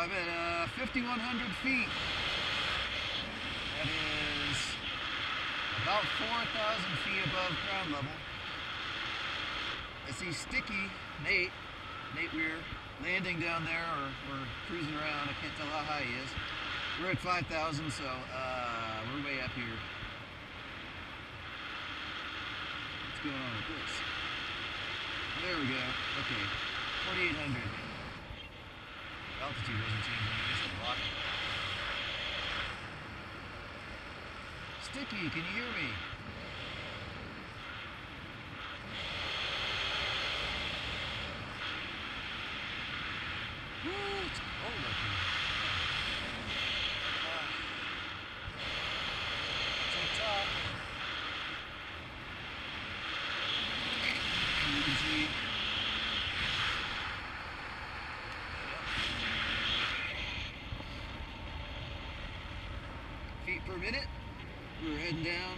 I'm at 5,100 feet. That is about 4,000 feet above ground level. I see Sticky Nate Weir, landing down there or cruising around. I can't tell how high he is. We're at 5,000, so we're way up here. What's going on with this? There we go. Okay, 4,800. Altitude wasn't changing, just a block. Sticky, can you hear me? Woo, it's cold up here. It's on top. You can see. Feet per minute. We're heading down.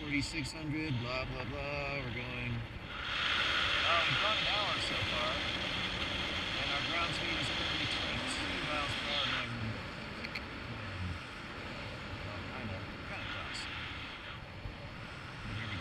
4,600, blah, blah, blah. We're going. We've gone an hour so far. Our ground speed is currently 22 miles per hour. I know, kind of close. But here we go.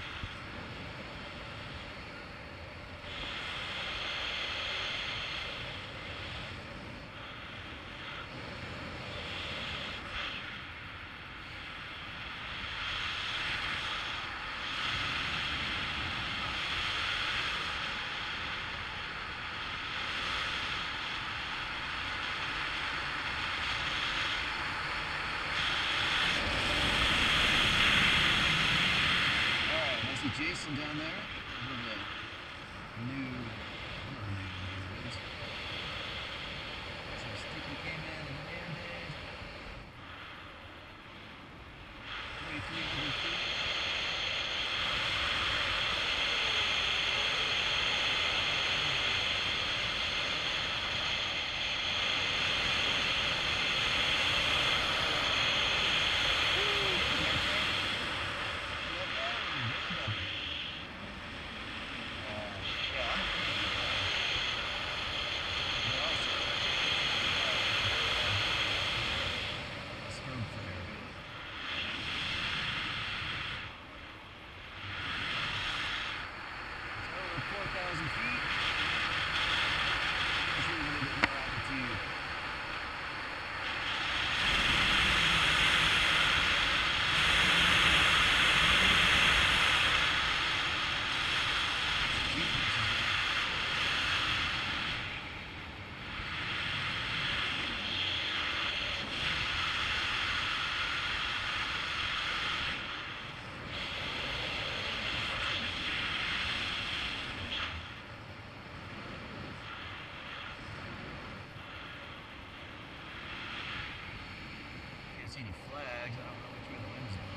Jason down there, one of the new, I don't know. So Sticky came in and landed. 2,300 feet. Any flags, I don't know which way the wind is going.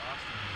Austin.